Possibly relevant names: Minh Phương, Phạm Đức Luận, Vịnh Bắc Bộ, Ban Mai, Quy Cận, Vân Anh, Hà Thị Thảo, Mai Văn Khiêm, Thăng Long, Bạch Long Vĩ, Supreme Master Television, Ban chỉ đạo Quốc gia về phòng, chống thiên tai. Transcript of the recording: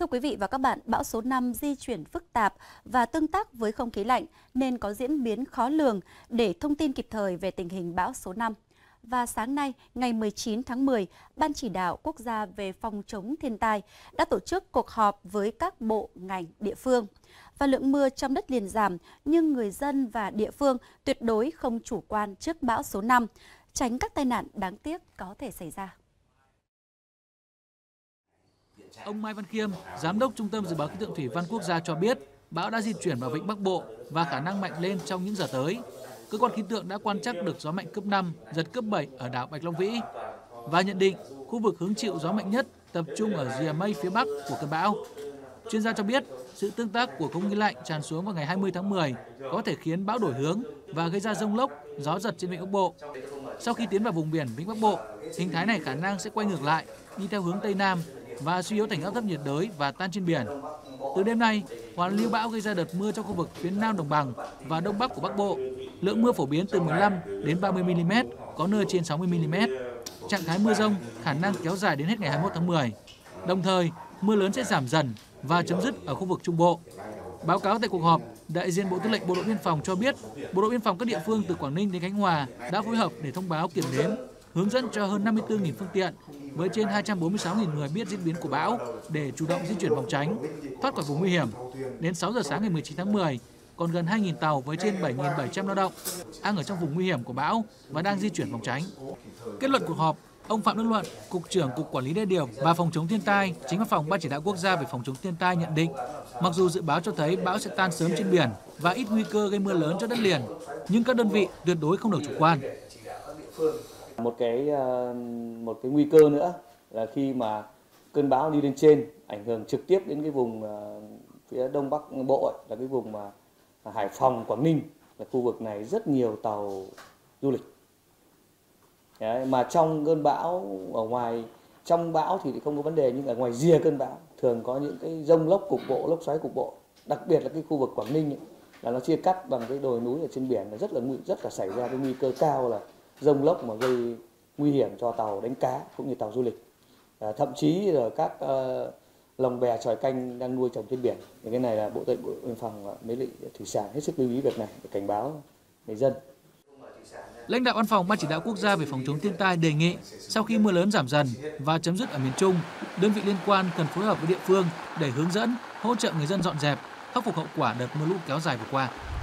Thưa quý vị và các bạn, bão số 5 di chuyển phức tạp và tương tác với không khí lạnh nên có diễn biến khó lường. Để thông tin kịp thời về tình hình bão số 5. Và sáng nay, ngày 19 tháng 10, Ban Chỉ đạo Quốc gia về phòng chống thiên tai đã tổ chức cuộc họp với các bộ, ngành, địa phương. Và lượng mưa trong đất liền giảm, nhưng người dân và địa phương tuyệt đối không chủ quan trước bão số 5, tránh các tai nạn đáng tiếc có thể xảy ra. Ông Mai Văn Khiêm, Giám đốc Trung tâm Dự báo Khí tượng Thủy văn Quốc gia cho biết, bão đã di chuyển vào Vịnh Bắc Bộ và khả năng mạnh lên trong những giờ tới. Cơ quan khí tượng đã quan trắc được gió mạnh cấp 5, giật cấp 7 ở đảo Bạch Long Vĩ và nhận định khu vực hứng chịu gió mạnh nhất tập trung ở rìa mây phía bắc của cơn bão. Chuyên gia cho biết, sự tương tác của không khí lạnh tràn xuống vào ngày 20 tháng 10 có thể khiến bão đổi hướng và gây ra rông lốc, gió giật trên Vịnh Bắc Bộ. Sau khi tiến vào vùng biển Vịnh Bắc Bộ, hình thái này khả năng sẽ quay ngược lại, đi theo hướng Tây Nam và suy yếu thành áp thấp nhiệt đới và tan trên biển. Từ đêm nay, hoàn lưu bão gây ra đợt mưa cho khu vực phía Nam Đồng bằng và Đông Bắc của Bắc Bộ. Lượng mưa phổ biến từ 15 đến 30 mm, có nơi trên 60 mm. Trạng thái mưa rông khả năng kéo dài đến hết ngày 21 tháng 10. Đồng thời, mưa lớn sẽ giảm dần và chấm dứt ở khu vực Trung Bộ. Báo cáo tại cuộc họp, đại diện Bộ Tư lệnh Bộ đội Biên phòng cho biết, Bộ đội Biên phòng các địa phương từ Quảng Ninh đến Khánh Hòa đã phối hợp để thông báo kiểm đếm, hướng dẫn cho hơn 54.000 phương tiện với trên 246.000 người biết diễn biến của bão để chủ động di chuyển phòng tránh, thoát khỏi vùng nguy hiểm. Đến 6 giờ sáng ngày 19 tháng 10, còn gần 2.000 tàu với trên 7.700 lao động đang ở trong vùng nguy hiểm của bão và đang di chuyển phòng tránh. Kết luận cuộc họp, ông Phạm Đức Luận, Cục trưởng Cục Quản lý Đê điều và Phòng chống thiên tai, Chính văn phòng Ban Chỉ đạo Quốc gia về phòng chống thiên tai nhận định, mặc dù dự báo cho thấy bão sẽ tan sớm trên biển và ít nguy cơ gây mưa lớn cho đất liền, nhưng các đơn vị tuyệt đối không được chủ quan. Một cái nguy cơ nữa là khi mà cơn bão đi lên trên ảnh hưởng trực tiếp đến cái vùng phía Đông Bắc Bộ ấy, là cái vùng mà Hải Phòng, Quảng Ninh, là khu vực này rất nhiều tàu du lịch. Đấy, mà trong cơn bão ở ngoài, trong bão thì không có vấn đề, nhưng ở ngoài rìa cơn bão thường có những cái rông lốc cục bộ, lốc xoáy cục bộ, đặc biệt là cái khu vực Quảng Ninh ấy, là nó chia cắt bằng cái đồi núi ở trên biển, là rất là xảy ra cái nguy cơ cao là rông lốc mà gây nguy hiểm cho tàu đánh cá cũng như tàu du lịch. Thậm chí là các lồng bè chòi canh đang nuôi trồng trên biển. Thì cái này là Bộ Tư lệnh Bộ đội Biên phòng Mấy lị Thủy sản hết sức lưu ý việc này để cảnh báo người dân. Lãnh đạo Văn phòng Ban Chỉ đạo Quốc gia về phòng chống thiên tai đề nghị sau khi mưa lớn giảm dần và chấm dứt ở miền Trung, đơn vị liên quan cần phối hợp với địa phương để hướng dẫn, hỗ trợ người dân dọn dẹp, khắc phục hậu quả đợt mưa lũ kéo dài vừa qua.